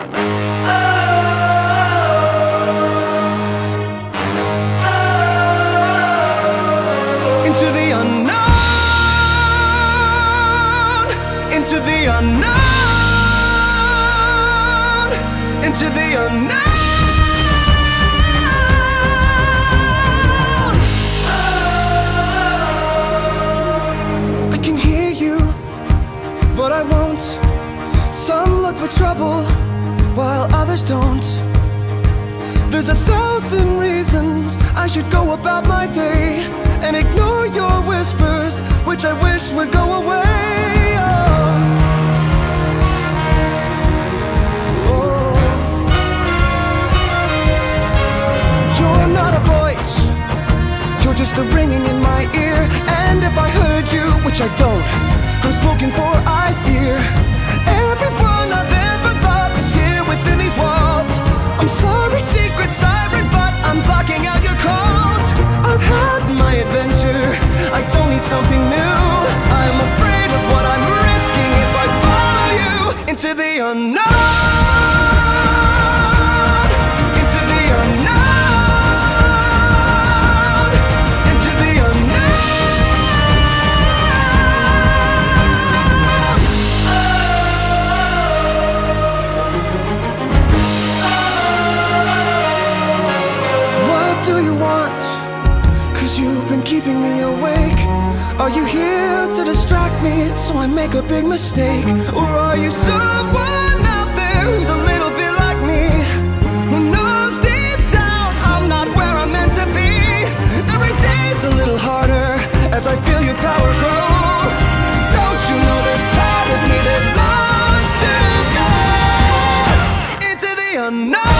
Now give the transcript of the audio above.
Into the unknown, into the unknown, into the unknown. I can hear you, but I won't. Some look for trouble while others don't. There's 1,000 reasons I should go about my day and ignore your whispers, which I wish would go away. Oh. Oh. You're not a voice, you're just a ringing in my ear. And if I heard you, which I don't, I'm spoken for, I fear. Everyone I've ever loved is here within these walls. I'm sorry, secret siren, but I'm blocking out your calls. I've had my adventure, I don't need something new. I'm afraid of what I'm risking if I follow you into the unknown, into the unknown, into the unknown. What do you want? You've been keeping me awake. Are you here to distract me so I make a big mistake? Or are you someone out there who's a little bit like me, who knows deep down I'm not where I'm meant to be? Every day's a little harder as I feel your power grow. Don't you know there's part of me that longs to go into the unknown?